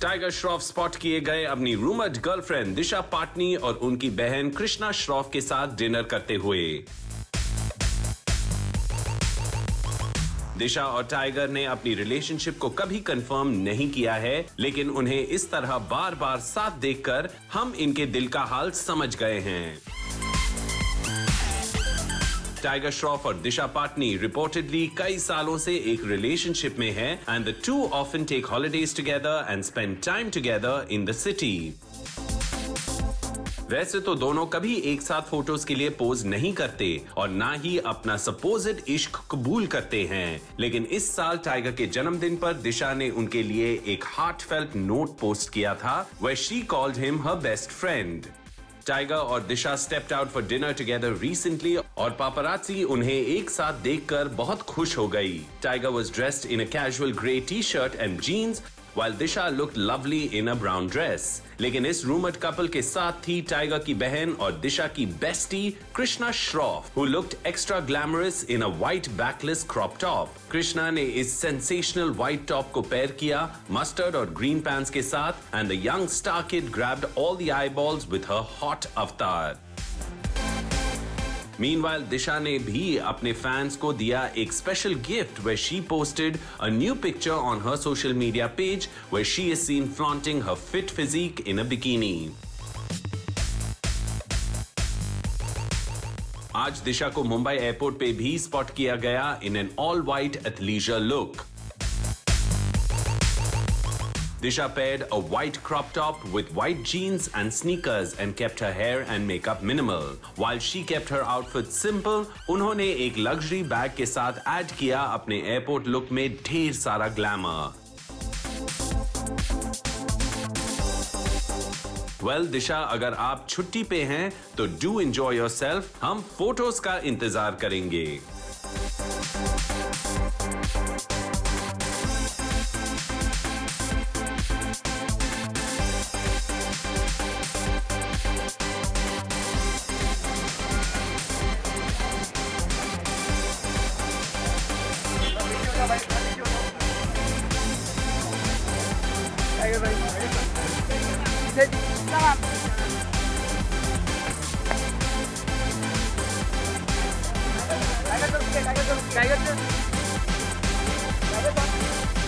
Tiger Shroff spot किए गए अपनी रूमर्ड गर्लफ्रेंड दिशा पाटनी और उनकी बहन कृष्णा श्रॉफ के साथ डिनर करते हुए। दिशा और टाइगर ने अपनी रिलेशनशिप को कभी कंफर्म नहीं किया है, लेकिन उन्हें इस तरह बार बार साथ देखकर हम इनके दिल का हाल समझ गए हैं। टाइगर श्रॉफ और दिशा पाटनी रिपोर्टेडली कई सालों से एक रिलेशनशिप में हैं and the two often take holidays together and spend time together in the city. वैसे तो दोनों कभी एक साथ फोटोज के लिए पोज नहीं करते और ना ही अपना सपोज्ड इश्क कबूल करते हैं, लेकिन इस साल टाइगर के जन्मदिन पर दिशा ने उनके लिए एक हार्टफेल्ट नोट पोस्ट किया था where she called him her best friend. Tiger और Disha stepped out for dinner together recently और पापराजी उन्हें एक साथ देखकर बहुत खुश हो गई। Tiger was dressed in a casual grey T shirt and jeans while Disha looked lovely in a brown dress. लेकिन इस रूमर्ड कपल के साथ थी टाइगर की बहन और दिशा की bestie Krishna Shroff, who looked extra glamorous in a white backless crop top. Krishna ने इस सेंसेशनल व्हाइट टॉप को पेयर किया मस्टर्ड और ग्रीन पैंट्स के साथ and the young star kid grabbed all the eyeballs with her hot avatar. Meanwhile, Disha ने भी अपने फैंस को दिया एक special gift where she posted a new picture on her social media page where she is seen flaunting her fit physique in a bikini. आज दिशा को Mumbai airport पे भी स्पॉट किया गया in an all-white athleisure look. Disha paired a white crop top with white jeans and sneakers and kept her hair and makeup minimal. While she kept her outfit simple, उन्होंने एक luxury bag के साथ add किया अपने airport look में ढेर सारा glamour. Well, दिशा अगर आप छुट्टी पे हैं तो do enjoy yourself. हम photos का इंतजार करेंगे। Tiger,